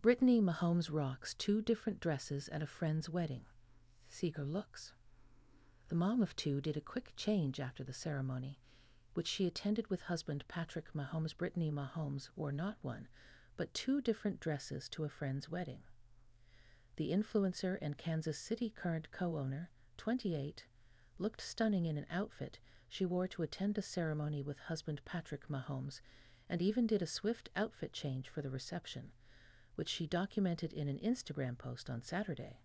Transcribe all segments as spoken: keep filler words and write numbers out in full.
Brittany Mahomes rocks two different dresses at a friend's wedding. Seeker looks. The mom of two did a quick change after the ceremony, which she attended with husband Patrick Mahomes. Brittany Mahomes wore not one, but two different dresses to a friend's wedding. The influencer and Kansas City Current co-owner, twenty-eight, looked stunning in an outfit she wore to attend a ceremony with husband Patrick Mahomes, and even did a swift outfit change for the reception, which she documented in an Instagram post on Saturday.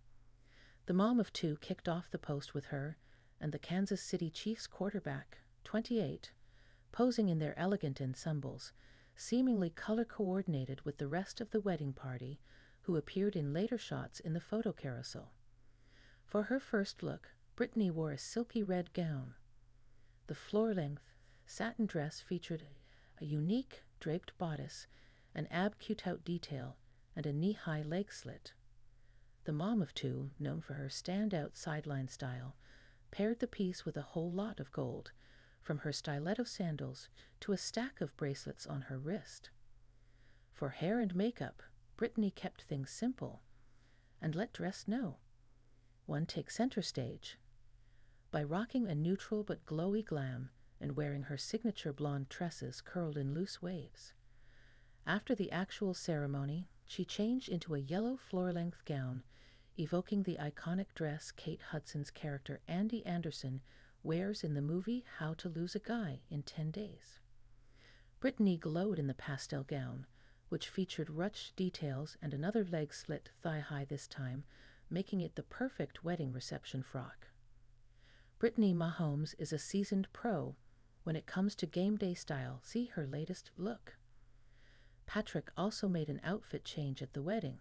The mom of two kicked off the post with her and the Kansas City Chiefs quarterback, twenty-eight, posing in their elegant ensembles, seemingly color-coordinated with the rest of the wedding party, who appeared in later shots in the photo carousel. For her first look, Brittany wore a silky red gown. The floor-length satin dress featured a unique draped bodice, an ab cutout detail, and a knee-high leg slit. The mom of two, known for her standout sideline style, paired the piece with a whole lot of gold, from her stiletto sandals to a stack of bracelets on her wrist. For hair and makeup, Brittany kept things simple and let dress know. One takes center stage by rocking a neutral but glowy glam and wearing her signature blonde tresses curled in loose waves. After the actual ceremony, she changed into a yellow floor-length gown, evoking the iconic dress Kate Hudson's character Andy Anderson wears in the movie How to Lose a Guy in ten days. Brittany glowed in the pastel gown, which featured ruched details and another leg slit thigh-high this time, making it the perfect wedding reception frock. Brittany Mahomes is a seasoned pro when it comes to game day style. See her latest look. Patrick also made an outfit change at the wedding,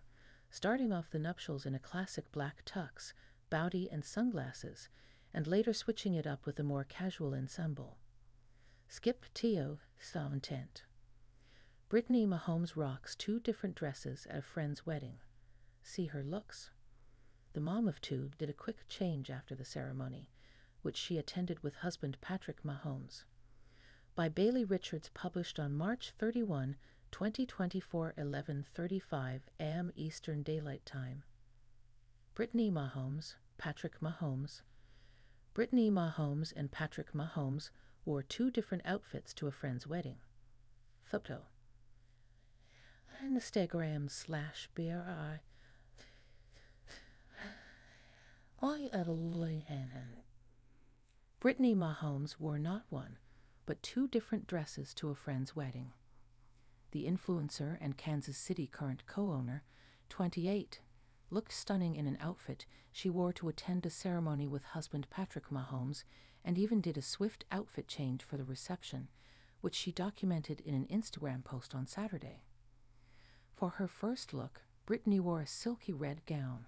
starting off the nuptials in a classic black tux, bowtie, and sunglasses, and later switching it up with a more casual ensemble. Skip Tio saw intent. Brittany Mahomes rocks two different dresses at a friend's wedding. See her looks. The mom of two did a quick change after the ceremony, which she attended with husband Patrick Mahomes. By Bailey Richards, published on March thirty-first, twenty twenty-four, eleven thirty-five a m Eastern Daylight Time. Brittany Mahomes, Patrick Mahomes. Brittany Mahomes and Patrick Mahomes wore two different outfits to a friend's wedding. Photo. Instagram slash B R I. Brittany Mahomes wore not one, but two different dresses to a friend's wedding. The influencer and Kansas City Current co-owner, twenty-eight, looked stunning in an outfit she wore to attend a ceremony with husband Patrick Mahomes, and even did a swift outfit change for the reception, which she documented in an Instagram post on Saturday. For her first look, Brittany wore a silky red gown.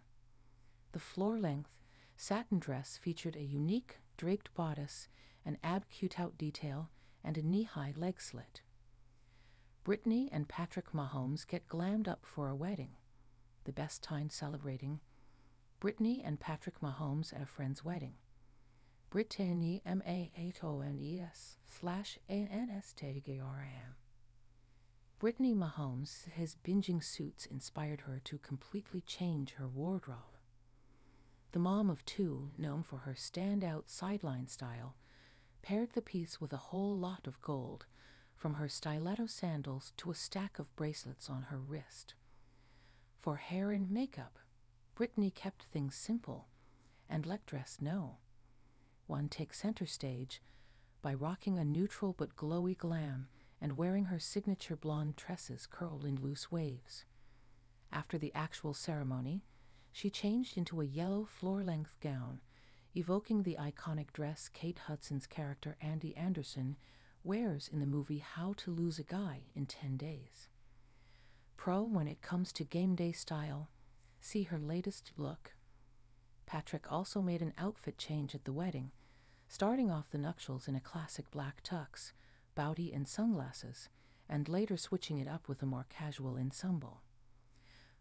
The floor-length satin dress featured a unique draped bodice, an ab cutout detail, and a knee-high leg slit. Brittany and Patrick Mahomes get glammed up for a wedding. The best time celebrating. Brittany and Patrick Mahomes at a friend's wedding. Brittany M A H O M E S slash A N S T G R M. Brittany Mahomes says binging suits inspired her to completely change her wardrobe. The mom of two, known for her standout sideline style, paired the piece with a whole lot of gold, from her stiletto sandals to a stack of bracelets on her wrist. For hair and makeup, Brittany kept things simple and let dress know. One takes center stage by rocking a neutral but glowy glam and wearing her signature blonde tresses curled in loose waves. After the actual ceremony, she changed into a yellow floor-length gown, evoking the iconic dress Kate Hudson's character Andy Anderson wears in the movie How to Lose a Guy in ten days. Pro when it comes to game day style. See her latest look. Patrick also made an outfit change at the wedding, starting off the nuptials in a classic black tux, bowtie, and sunglasses, and later switching it up with a more casual ensemble.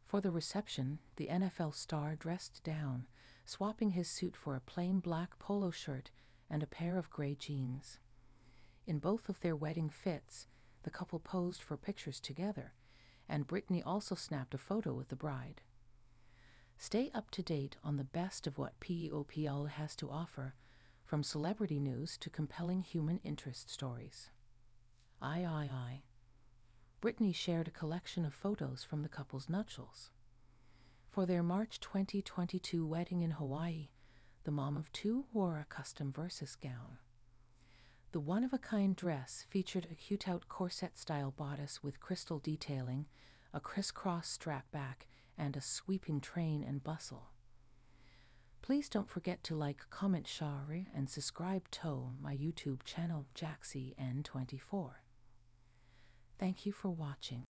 For the reception, the N F L star dressed down, swapping his suit for a plain black polo shirt and a pair of gray jeans. In both of their wedding fits, the couple posed for pictures together, and Brittany also snapped a photo with the bride. Stay up to date on the best of what P O P L has to offer, from celebrity news to compelling human interest stories. I, I, I. Brittany shared a collection of photos from the couple's nuptials. For their March twenty twenty-two wedding in Hawaii, the mom of two wore a custom Versus gown. The one-of-a-kind dress featured a cutout corset-style bodice with crystal detailing, a crisscross strap back, and a sweeping train and bustle. Please don't forget to like, comment, share, and subscribe to my YouTube channel, Jaxcey N twenty-four. Thank you for watching.